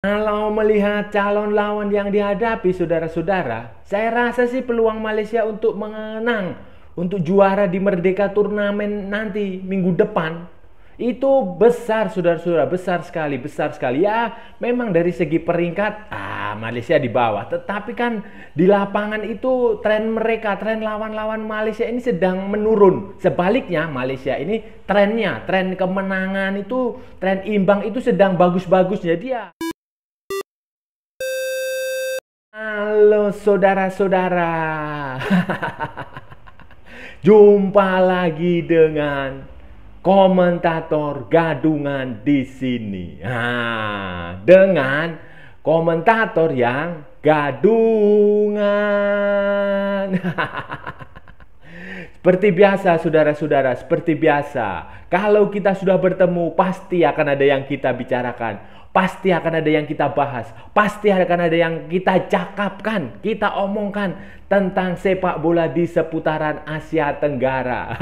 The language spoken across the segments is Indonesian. Kalau melihat calon lawan yang dihadapi saudara-saudara, saya rasa sih peluang Malaysia untuk menang, untuk juara di Merdeka Turnamen nanti minggu depan, itu besar saudara-saudara, besar sekali ya. Memang dari segi peringkat, Malaysia di bawah, tetapi kan di lapangan itu tren mereka, tren lawan-lawan Malaysia ini sedang menurun. Sebaliknya Malaysia ini trennya, tren kemenangan itu, tren imbang itu sedang bagus-bagusnya dia. Halo saudara-saudara, jumpa lagi dengan Komentator Gadungan di sini. Dengan komentator yang gadungan. Seperti biasa saudara-saudara, seperti biasa, kalau kita sudah bertemu pasti akan ada yang kita bicarakan, pasti akan ada yang kita bahas, pasti akan ada yang kita cakapkan, kita omongkan tentang sepak bola di seputaran Asia Tenggara.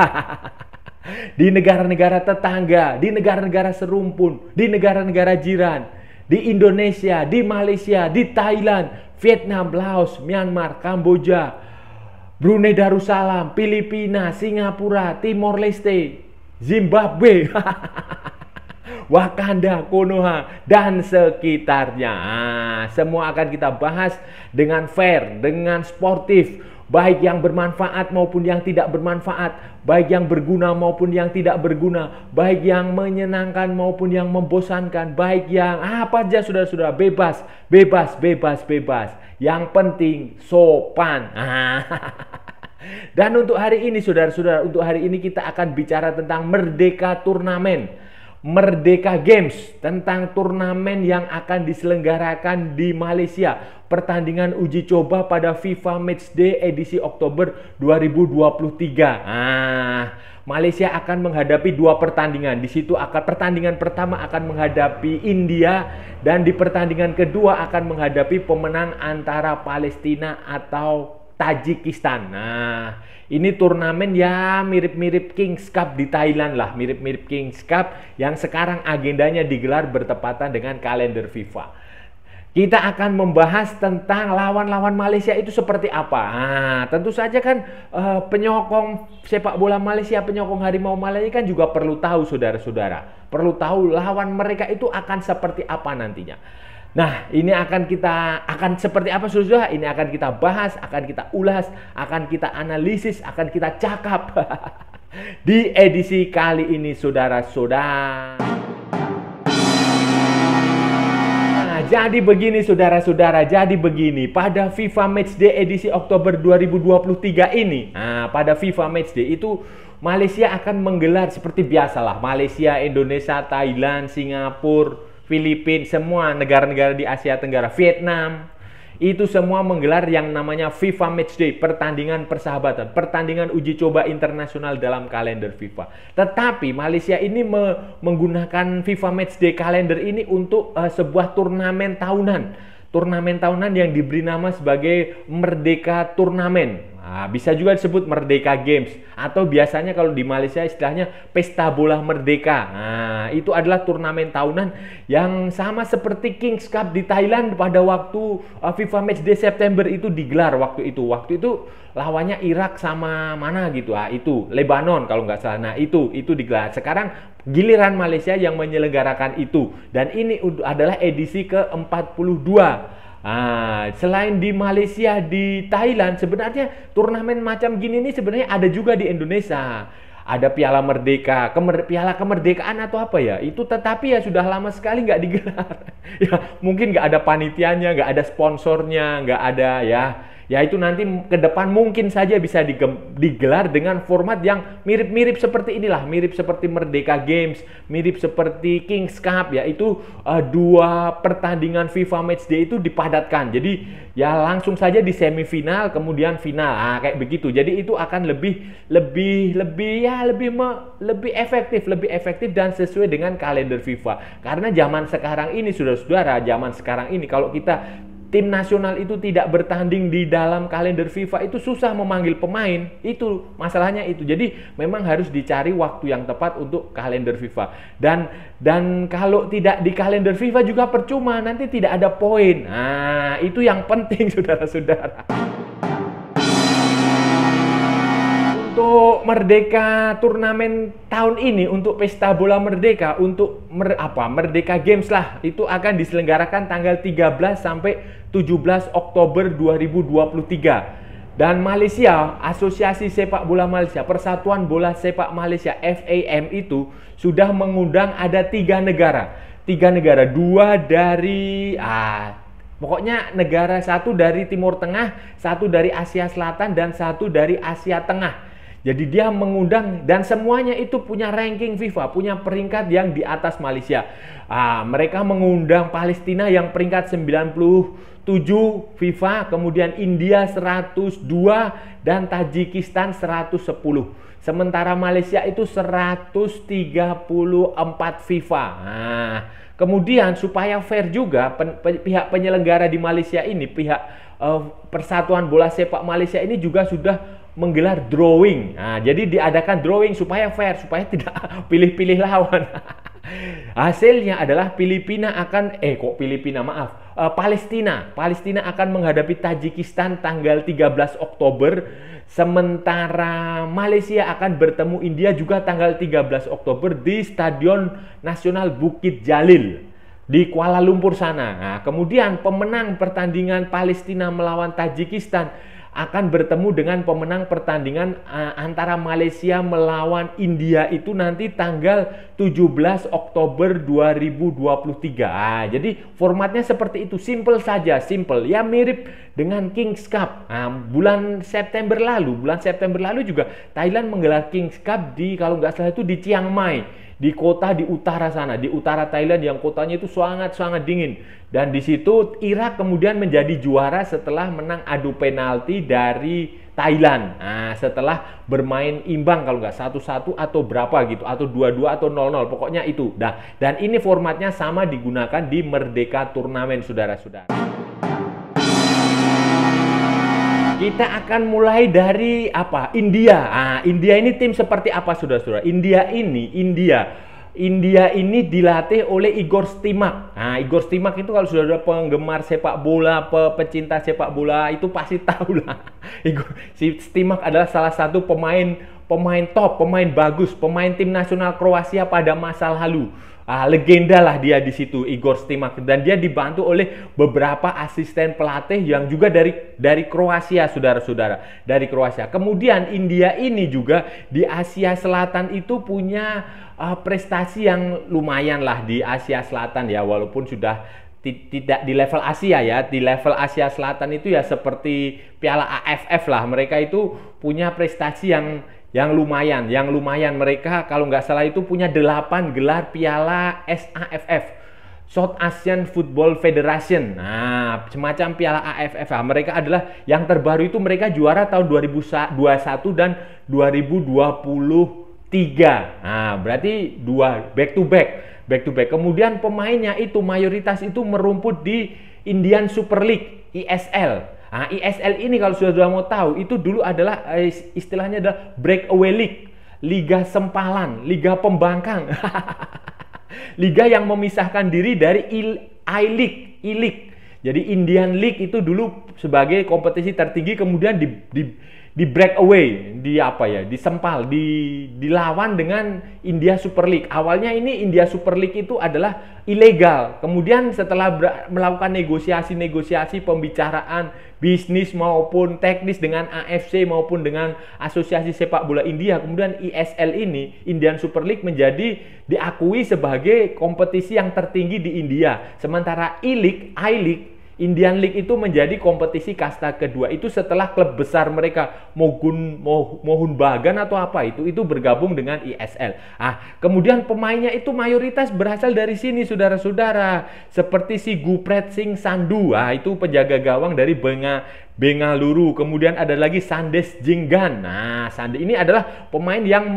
Di negara-negara tetangga, di negara-negara serumpun, di negara-negara jiran, di Indonesia, di Malaysia, di Thailand, Vietnam, Laos, Myanmar, Kamboja, Brunei Darussalam, Filipina, Singapura, Timor Leste, Zimbabwe, Wakanda, Konoha, dan sekitarnya. Semua akan kita bahas dengan fair, dengan sportif, baik yang bermanfaat maupun yang tidak bermanfaat, baik yang berguna maupun yang tidak berguna, baik yang menyenangkan maupun yang membosankan, baik yang apa aja saudara-saudara, bebas, bebas, bebas, bebas. Yang penting sopan. Dan untuk hari ini saudara-saudara, untuk hari ini kita akan bicara tentang Merdeka Turnamen, Merdeka Games, tentang turnamen yang akan diselenggarakan di Malaysia, pertandingan uji coba pada FIFA Matchday edisi Oktober 2023. Malaysia akan menghadapi dua pertandingan. Di situ akan pertandingan pertama akan menghadapi India dan di pertandingan kedua akan menghadapi pemenang antara Palestina atau Tajikistan. Ini turnamen ya mirip-mirip Kings Cup di Thailand lah, mirip-mirip Kings Cup yang sekarang agendanya digelar bertepatan dengan kalender FIFA. Kita akan membahas tentang lawan-lawan Malaysia itu seperti apa. Tentu saja kan penyokong sepak bola Malaysia, penyokong Harimau Malaya kan juga perlu tahu saudara-saudara, perlu tahu lawan mereka itu akan seperti apa nantinya. Nah, ini akan kita seperti apa saudara? Ini akan kita bahas, akan kita ulas, akan kita analisis, akan kita cakap di edisi kali ini saudara-saudara. Nah, jadi begini saudara-saudara, jadi begini. Pada FIFA Matchday edisi Oktober 2023 ini, pada FIFA Matchday itu Malaysia akan menggelar seperti biasalah, Malaysia, Indonesia, Thailand, Singapura, Filipina, semua negara-negara di Asia Tenggara, Vietnam, itu semua menggelar yang namanya FIFA Matchday, pertandingan persahabatan, pertandingan uji coba internasional dalam kalender FIFA. Tetapi Malaysia ini menggunakan FIFA Matchday kalender ini untuk sebuah turnamen tahunan. Turnamen tahunan yang diberi nama sebagai Merdeka Tournament. Bisa juga disebut Merdeka Games, atau biasanya kalau di Malaysia istilahnya Pesta Bola Merdeka. Itu adalah turnamen tahunan yang sama seperti Kings Cup di Thailand pada waktu FIFA Matchday September itu digelar. Waktu itu lawannya Irak sama mana gitu, itu Lebanon kalau nggak salah. Nah itu digelar. Sekarang giliran Malaysia yang menyelenggarakan itu, dan ini adalah edisi ke-42. Selain di Malaysia, di Thailand, sebenarnya turnamen macam gini ini sebenarnya ada juga di Indonesia. Ada Piala Merdeka, Piala Kemerdekaan atau apa ya itu, tetapi ya sudah lama sekali nggak digelar. Ya mungkin nggak ada panitianya, nggak ada sponsornya, nggak ada ya. Ya itu nanti ke depan mungkin saja bisa digelar dengan format yang mirip-mirip seperti inilah, mirip seperti Merdeka Games, mirip seperti Kings Cup, yaitu dua pertandingan FIFA Matchday itu dipadatkan. Jadi ya langsung saja di semifinal kemudian final, kayak begitu. Jadi itu akan lebih efektif, dan sesuai dengan kalender FIFA. Karena zaman sekarang ini saudara-saudara, kalau kita tim nasional itu tidak bertanding di dalam kalender FIFA, itu susah memanggil pemain. Itu masalahnya itu. Jadi memang harus dicari waktu yang tepat untuk kalender FIFA. Dan kalau tidak di kalender FIFA juga percuma, nanti tidak ada poin. Nah, itu yang penting, saudara-saudara. Untuk Merdeka Turnamen tahun ini, untuk Pesta Bola Merdeka, untuk Merdeka Games lah, itu akan diselenggarakan tanggal 13 sampai 17 Oktober 2023. Dan Malaysia, Asosiasi Sepak Bola Malaysia, Persatuan Bola Sepak Malaysia FAM itu sudah mengundang ada 3 negara. 3 negara, 2 dari pokoknya negara, 1 dari Timur Tengah, 1 dari Asia Selatan, dan 1 dari Asia Tengah. Jadi dia mengundang, dan semuanya itu punya ranking FIFA, punya peringkat yang di atas Malaysia. Mereka mengundang Palestina yang peringkat 97 FIFA, kemudian India 102, dan Tajikistan 110. Sementara Malaysia itu 134 FIFA. Kemudian supaya fair juga, pihak penyelenggara di Malaysia ini, pihak Persatuan Bola Sepak Malaysia ini juga sudah menggelar drawing. Jadi diadakan drawing supaya fair, supaya tidak pilih-pilih lawan. Hasilnya adalah Palestina akan menghadapi Tajikistan tanggal 13 Oktober, sementara Malaysia akan bertemu India juga tanggal 13 Oktober di Stadion Nasional Bukit Jalil di Kuala Lumpur sana. Kemudian pemenang pertandingan Palestina melawan Tajikistan akan bertemu dengan pemenang pertandingan antara Malaysia melawan India itu nanti tanggal 17 Oktober 2023. Jadi formatnya seperti itu, simple saja, simple. Ya mirip dengan Kings Cup. Bulan September lalu juga Thailand menggelar Kings Cup di, kalau nggak salah itu di Chiang Mai, di kota di utara sana, di utara Thailand yang kotanya itu sangat-sangat dingin. Dan di situ Irak kemudian menjadi juara setelah menang adu penalti dari Thailand. Setelah bermain imbang kalau nggak 1-1 atau berapa gitu, atau 2-2 atau 0-0, pokoknya itu. Dan ini formatnya sama digunakan di Merdeka Turnamen, saudara-saudara. Kita akan mulai dari India. India ini tim seperti apa, saudara-saudara? India ini dilatih oleh Igor Stimac. Igor Stimac itu kalau saudara penggemar sepak bola, pecinta sepak bola itu pasti tahu lah. Igor Stimac adalah salah satu pemain bagus, pemain tim nasional Kroasia pada masa lalu. Legenda lah dia di situ, Igor Stimac, dan dia dibantu oleh beberapa asisten pelatih yang juga dari Kroasia, saudara-saudara, dari Kroasia. Kemudian India ini juga di Asia Selatan itu punya prestasi yang lumayan lah di Asia Selatan ya, walaupun sudah tidak di level Asia ya, di level Asia Selatan itu ya seperti Piala AFF lah, mereka itu punya prestasi yang lumayan. Mereka kalau nggak salah itu punya 8 gelar Piala SAFF, South Asian Football Federation, semacam Piala AFF. Mereka adalah yang terbaru itu mereka juara tahun 2021 dan 2023. Berarti 2 back to back. Kemudian pemainnya itu mayoritas itu merumput di Indian Super League, ISL. ISL ini kalau sudah mau tahu itu dulu adalah istilahnya adalah breakaway league, liga sempalan, liga pembangkang, liga yang memisahkan diri dari I-League. Jadi Indian League itu dulu sebagai kompetisi tertinggi, kemudian di breakaway, dilawan dengan India Super League. Awalnya ini India Super League itu adalah ilegal. Kemudian setelah melakukan negosiasi, pembicaraan bisnis maupun teknis dengan AFC maupun dengan Asosiasi Sepak Bola India, kemudian ISL ini, Indian Super League, menjadi diakui sebagai kompetisi yang tertinggi di India. Sementara I-League, Indian League, itu menjadi kompetisi kasta kedua. Itu setelah klub besar mereka, Mohun Bagan atau apa itu bergabung dengan ISL. Kemudian pemainnya itu mayoritas berasal dari sini, saudara-saudara. Seperti si Gurpreet Singh Sandhu, itu penjaga gawang dari Bengaluru. Kemudian ada lagi Sandesh Jhingan. Ini adalah pemain yang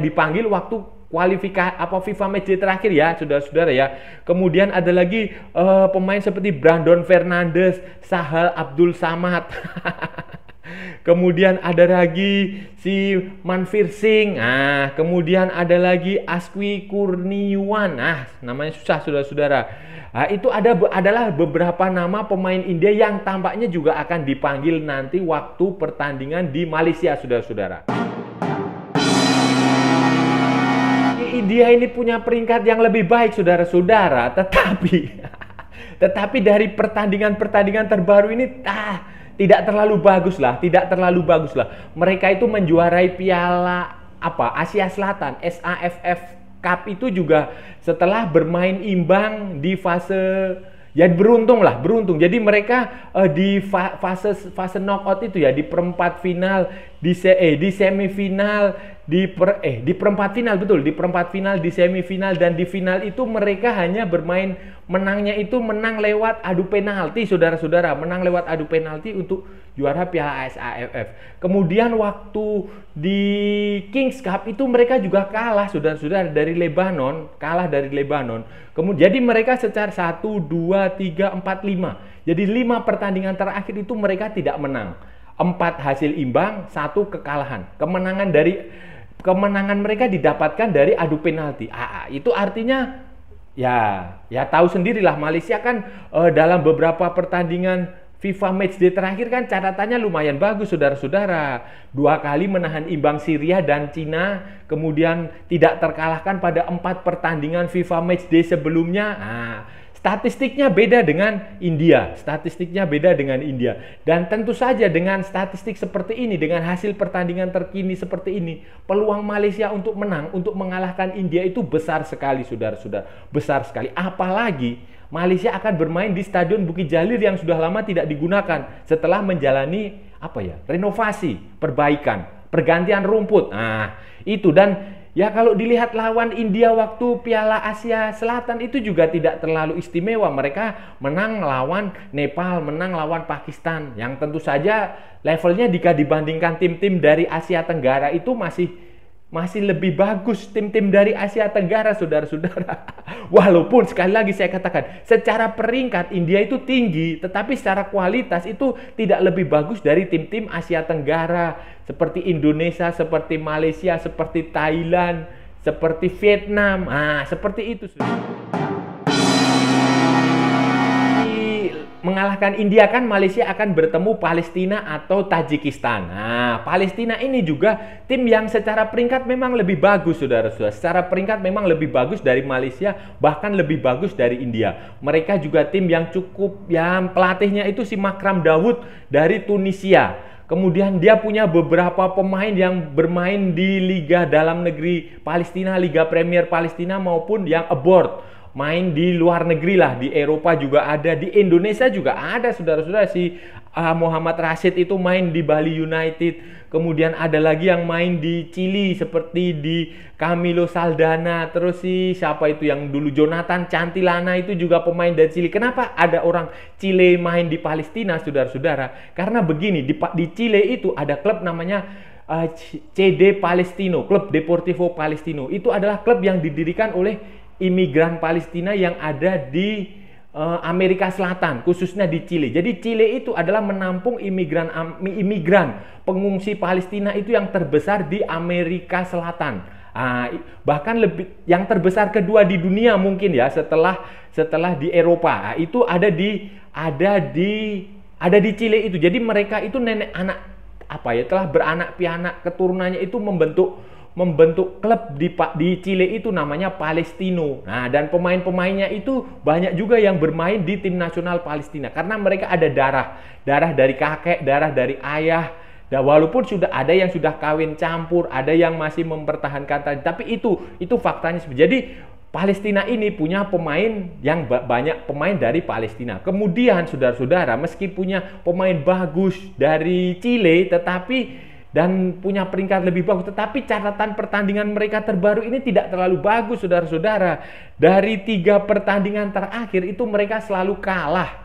dipanggil waktu kualifikasi apa FIFA Matchday terakhir ya saudara-saudara ya. Kemudian ada lagi pemain seperti Brandon Fernandez, Sahal Abdul Samad. Kemudian ada lagi si Manvir Singh, nah, kemudian ada lagi Aswi Kurniwan, nah, namanya susah saudara-saudara. Nah, itu adalah beberapa nama pemain India yang tampaknya juga akan dipanggil nanti waktu pertandingan di Malaysia saudara-saudara. India ini punya peringkat yang lebih baik saudara-saudara, tetapi dari pertandingan-pertandingan terbaru ini tidak terlalu bagus lah, Mereka itu menjuarai piala Asia Selatan, SAFF Cup itu juga setelah bermain imbang di fase, ya beruntung lah, Jadi mereka di fase knockout itu ya, di perempat final, di semifinal, di perempat final, betul, di perempat final, di semifinal dan di final itu mereka hanya bermain, menangnya itu menang lewat adu penalti saudara-saudara, untuk juara piala ASAFF. Kemudian waktu di Kings Cup itu mereka juga kalah saudara-saudara dari Lebanon, Kemudian jadi mereka secara 1, 2, 3, 4, 5. Jadi 5 pertandingan terakhir itu mereka tidak menang. 4 hasil imbang, 1 kekalahan. Kemenangan mereka didapatkan dari adu penalti. Itu artinya ya tahu sendirilah, Malaysia kan dalam beberapa pertandingan FIFA Matchday terakhir kan catatannya lumayan bagus saudara-saudara. 2 kali menahan imbang Syria dan Cina, kemudian tidak terkalahkan pada 4 pertandingan FIFA Matchday sebelumnya. Statistiknya beda dengan India, dan tentu saja dengan statistik seperti ini, dengan hasil pertandingan terkini seperti ini, peluang Malaysia untuk menang, untuk mengalahkan India itu besar sekali saudara-saudara, apalagi Malaysia akan bermain di Stadion Bukit Jalil yang sudah lama tidak digunakan setelah menjalani renovasi, perbaikan, pergantian rumput. Itu. Dan ya kalau dilihat lawan India waktu Piala Asia Selatan itu juga tidak terlalu istimewa. Mereka menang lawan Nepal, menang lawan Pakistan, yang tentu saja levelnya jika dibandingkan tim-tim dari Asia Tenggara itu masih lebih bagus tim-tim dari Asia Tenggara saudara-saudara. Walaupun sekali lagi saya katakan, secara peringkat India itu tinggi, tetapi secara kualitas itu tidak lebih bagus dari tim-tim Asia Tenggara seperti Indonesia, seperti Malaysia, seperti Thailand, seperti Vietnam, seperti itu. Mengalahkan India kan Malaysia akan bertemu Palestina atau Tajikistan. Palestina ini juga tim yang secara peringkat memang lebih bagus saudara-saudara. Secara peringkat memang lebih bagus dari Malaysia, bahkan lebih bagus dari India. Mereka juga tim yang cukup, yang pelatihnya itu si Makram Daud dari Tunisia. Kemudian dia punya beberapa pemain yang bermain di liga dalam negeri Palestina, Liga Premier Palestina, maupun yang abroad, main di luar negeri lah, di Eropa juga ada, di Indonesia juga ada saudara-saudara. Si Muhammad Rashid itu main di Bali United, kemudian ada lagi yang main di Chili seperti di Camilo Saldana, terus si siapa itu yang dulu Jonathan Cantilana itu juga pemain dari Chili. Kenapa ada orang Chile main di Palestina saudara-saudara? Karena begini, di Chile itu ada klub namanya CD Palestino, Klub Deportivo Palestino. Itu adalah klub yang didirikan oleh imigran Palestina yang ada di Amerika Selatan, khususnya di Chile. Jadi Chile itu adalah menampung imigran pengungsi Palestina itu yang terbesar di Amerika Selatan. Bahkan yang terbesar kedua di dunia mungkin ya, setelah di Eropa. Itu ada di Chile itu. Jadi mereka itu telah beranak pianak, keturunannya itu membentuk klub di Chile itu namanya Palestino. Dan pemain-pemainnya itu banyak juga yang bermain di tim nasional Palestina karena mereka ada darah dari kakek, darah dari ayah. Walaupun sudah ada yang sudah kawin campur, ada yang masih mempertahankan, tapi itu faktanya. Jadi Palestina ini punya pemain yang banyak pemain dari Palestina. Kemudian saudara-saudara, meski punya pemain bagus dari Chile dan punya peringkat lebih bagus, tetapi catatan pertandingan mereka terbaru ini tidak terlalu bagus saudara-saudara. Dari 3 pertandingan terakhir itu mereka selalu kalah.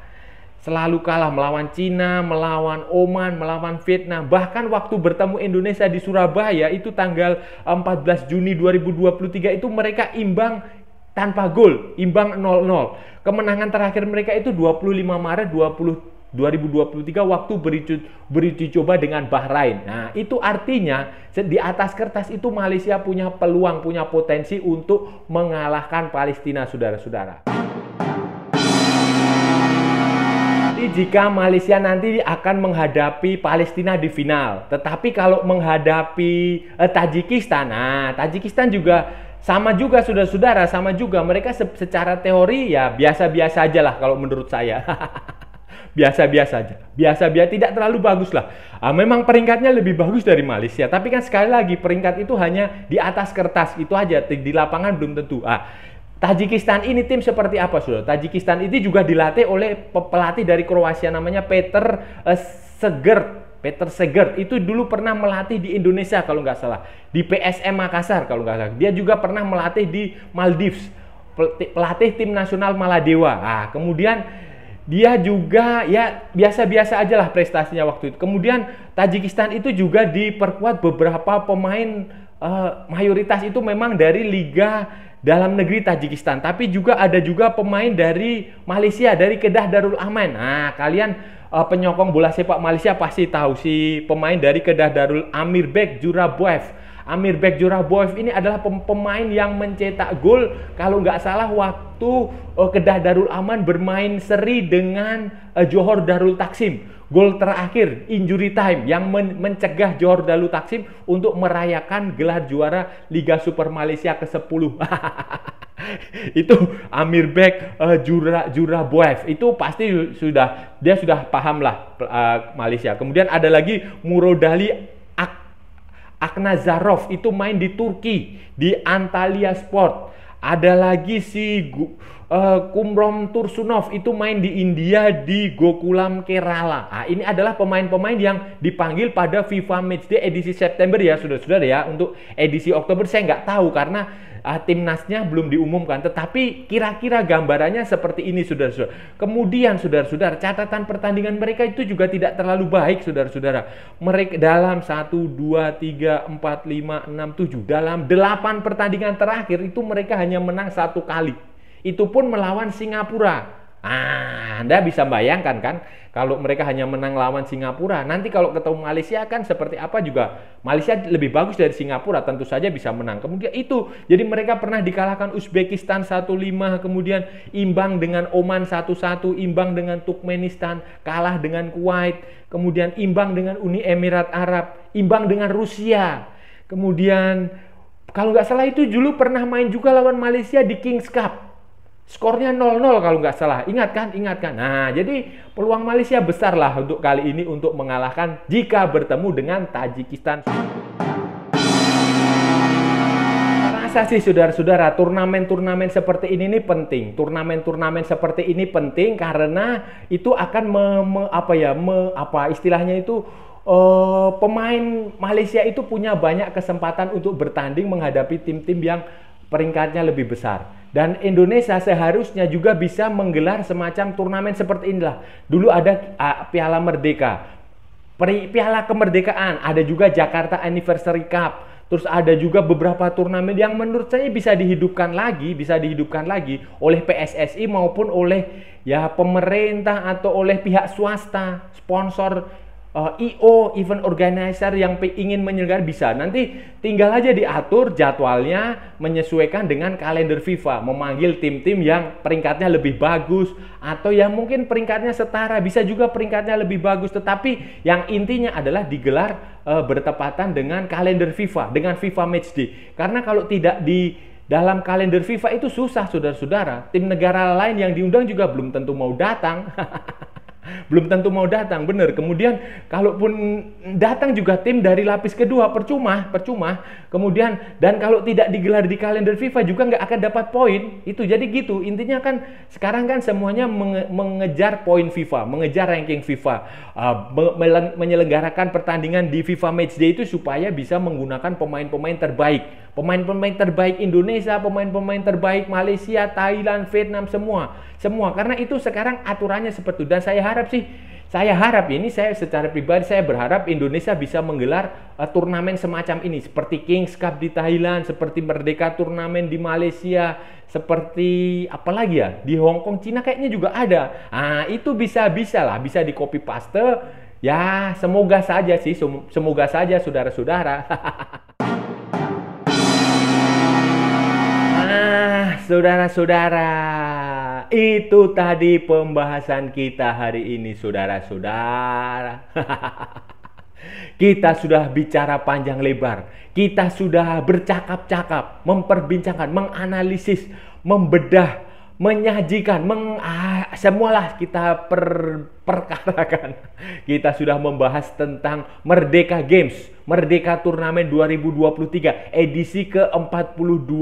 Selalu kalah melawan Cina, melawan Oman, melawan Vietnam. Bahkan waktu bertemu Indonesia di Surabaya itu tanggal 14 Juni 2023 itu mereka imbang tanpa gol, imbang 0-0. Kemenangan terakhir mereka itu 25 Maret 2023 waktu beri coba dengan Bahrain. Nah, itu artinya di atas kertas itu Malaysia punya peluang, punya potensi untuk mengalahkan Palestina, saudara-saudara. Jika Malaysia nanti akan menghadapi Palestina di final, tetapi kalau menghadapi Tajikistan, nah Tajikistan juga sama juga, saudara-saudara, sama juga. Mereka secara teori ya biasa-biasa aja lah kalau menurut saya. Biasa-biasa aja, biasa-biasa, tidak terlalu bagus lah. Memang peringkatnya lebih bagus dari Malaysia, tapi kan sekali lagi peringkat itu hanya di atas kertas, itu aja, di lapangan belum tentu. Tajikistan ini tim seperti apa, saudara? Tajikistan ini juga dilatih oleh pelatih dari Kroasia namanya Peter Seger. Peter Seger itu dulu pernah melatih di Indonesia kalau nggak salah, di PSM Makassar kalau nggak salah. Dia juga pernah melatih di Maldives, pelatih tim nasional Maladewa. Kemudian dia juga ya biasa-biasa aja lah prestasinya waktu itu. Kemudian Tajikistan itu juga diperkuat beberapa pemain, mayoritas itu memang dari liga dalam negeri Tajikistan, tapi juga ada juga pemain dari Malaysia, dari Kedah Darul Aman. Nah, kalian penyokong bola sepak Malaysia pasti tahu si pemain dari Kedah Darul, Amir Bek Jurabuev. Amir Bek Jurabuev ini adalah pemain yang mencetak gol kalau nggak salah waktu Kedah Darul Aman bermain seri dengan Johor Darul Taksim. Gol terakhir injury time yang mencegah Johor Darul Taksim untuk merayakan gelar juara Liga Super Malaysia ke-10. Itu Amir Bek Jurabuev itu pasti sudah paham lah Malaysia. Kemudian ada lagi Muro Dali Aknazarov, itu main di Turki di Antalya Sport. Ada lagi si Kumrom Tursunov itu main di India di Gokulam Kerala. Ini adalah pemain-pemain yang dipanggil pada FIFA Matchday edisi September ya, saudara-saudara ya. Untuk edisi Oktober saya nggak tahu karena timnasnya belum diumumkan. Tetapi kira-kira gambarannya seperti ini, saudara-saudara. Kemudian, saudara-saudara, catatan pertandingan mereka itu juga tidak terlalu baik, saudara-saudara. Mereka dalam 1, 2, 3, 4, 5, 6, 7. Dalam 8 pertandingan terakhir itu mereka hanya menang 1 kali. Itu pun melawan Singapura. Anda bisa bayangkan kan, kalau mereka hanya menang lawan Singapura, nanti kalau ketemu Malaysia kan seperti apa juga. Malaysia lebih bagus dari Singapura, tentu saja bisa menang. Kemudian itu, jadi mereka pernah dikalahkan Uzbekistan 1-5, kemudian imbang dengan Oman 1-1, imbang dengan Turkmenistan, kalah dengan Kuwait, kemudian imbang dengan Uni Emirat Arab, imbang dengan Rusia. Kemudian kalau nggak salah itu dulu pernah main juga lawan Malaysia di Kings Cup. Skornya 0-0 kalau nggak salah. Ingatkan. Nah, jadi peluang Malaysia besarlah untuk kali ini untuk mengalahkan jika bertemu dengan Tajikistan. Masa sih, saudara-saudara, turnamen-turnamen seperti ini penting. Turnamen-turnamen seperti ini penting karena itu akan istilahnya itu pemain Malaysia itu punya banyak kesempatan untuk bertanding menghadapi tim-tim yang peringkatnya lebih besar. Dan Indonesia seharusnya juga bisa menggelar semacam turnamen seperti inilah. Dulu ada Piala Merdeka, Piala Kemerdekaan, ada juga Jakarta Anniversary Cup. Terus ada juga beberapa turnamen yang menurut saya bisa dihidupkan lagi oleh PSSI maupun oleh ya pemerintah atau oleh pihak swasta, sponsor, EO, event organizer yang ingin menyelenggarakan bisa. Nanti tinggal aja diatur jadwalnya menyesuaikan dengan kalender FIFA, memanggil tim-tim yang peringkatnya lebih bagus atau yang mungkin peringkatnya setara, bisa juga peringkatnya lebih bagus, tetapi yang intinya adalah digelar bertepatan dengan kalender FIFA, dengan FIFA Matchday. Karena kalau tidak di dalam kalender FIFA itu susah, saudara-saudara. Tim negara lain yang diundang juga belum tentu mau datang. Bener. Kemudian kalaupun datang juga tim dari lapis kedua, percuma. Kemudian dan kalau tidak digelar di kalender FIFA juga nggak akan dapat poin. Itu jadi gitu. Intinya kan sekarang kan semuanya mengejar poin FIFA, mengejar ranking FIFA, menyelenggarakan pertandingan di FIFA Matchday itu supaya bisa menggunakan pemain-pemain terbaik. Pemain-pemain terbaik Indonesia, pemain-pemain terbaik Malaysia, Thailand, Vietnam, semua. Karena itu sekarang aturannya seperti itu. Dan saya secara pribadi saya berharap Indonesia bisa menggelar turnamen semacam ini, seperti Kings Cup di Thailand, seperti Merdeka Tournament di Malaysia, seperti apalagi ya di Hong Kong, Cina kayaknya juga ada. Nah, itu bisa di copy paste. Ya, semoga saja sih, semoga saja saudara-saudara. Saudara-saudara, itu tadi pembahasan kita hari ini, saudara-saudara. Kita sudah bicara panjang lebar, kita sudah bercakap-cakap, memperbincangkan, menganalisis, membedah, menyajikan, semualah kita perkarakan. Kita sudah membahas tentang Merdeka Games, Merdeka Turnamen 2023, edisi ke-42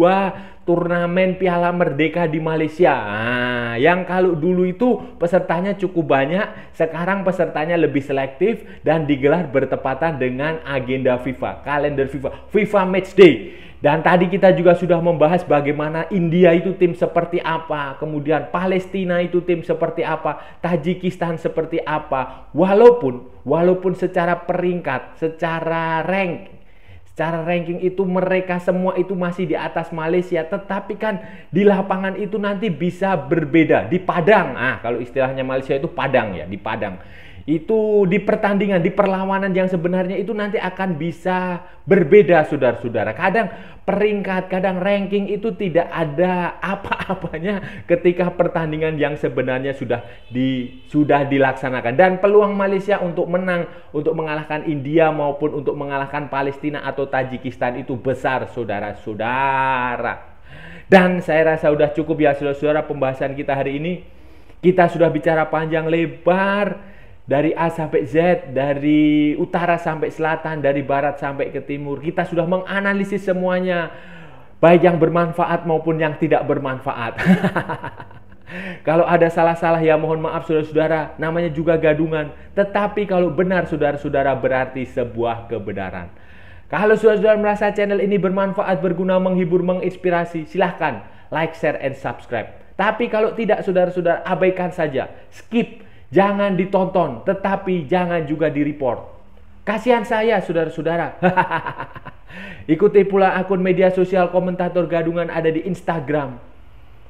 Turnamen Piala Merdeka di Malaysia. Nah, yang kalau dulu itu pesertanya cukup banyak, sekarang pesertanya lebih selektif dan digelar bertepatan dengan agenda FIFA, kalender FIFA, FIFA Matchday. Dan tadi kita juga sudah membahas bagaimana India itu tim seperti apa, kemudian Palestina itu tim seperti apa, Tajikistan seperti apa. Walaupun secara peringkat, secara ranking itu mereka semua itu masih di atas Malaysia, tetapi kan di lapangan itu nanti bisa berbeda di padang. Ah, kalau istilahnya Malaysia itu padang ya, di padang. Itu di pertandingan, di perlawanan yang sebenarnya itu nanti akan bisa berbeda, saudara-saudara. Kadang peringkat, kadang ranking itu tidak ada apa-apanya ketika pertandingan yang sebenarnya sudah dilaksanakan. Dan peluang Malaysia untuk menang, untuk mengalahkan India maupun untuk mengalahkan Palestina atau Tajikistan itu besar, saudara-saudara. Dan saya rasa udah cukup ya, saudara-saudara, pembahasan kita hari ini. Kita sudah bicara panjang lebar, dari A sampai Z, dari utara sampai selatan, dari barat sampai ke timur. Kita sudah menganalisis semuanya, baik yang bermanfaat maupun yang tidak bermanfaat. Kalau ada salah-salah ya mohon maaf saudara-saudara, namanya juga gadungan. Tetapi kalau benar saudara-saudara berarti sebuah kebenaran. Kalau saudara-saudara merasa channel ini bermanfaat, berguna, menghibur, menginspirasi, silahkan like, share, and subscribe. Tapi kalau tidak saudara-saudara, abaikan saja, skip. Jangan ditonton, tetapi jangan juga di-report. Kasihan saya, saudara-saudara. Ikuti pula akun media sosial Komentator Gadungan, ada di Instagram,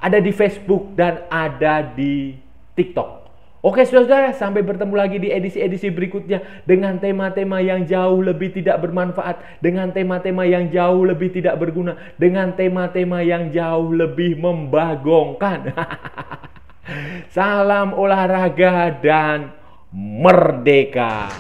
ada di Facebook, dan ada di TikTok. Oke, saudara-saudara, sampai bertemu lagi di edisi-edisi berikutnya dengan tema-tema yang jauh lebih tidak bermanfaat, dengan tema-tema yang jauh lebih tidak berguna, dengan tema-tema yang jauh lebih membagongkan. Salam olahraga dan merdeka.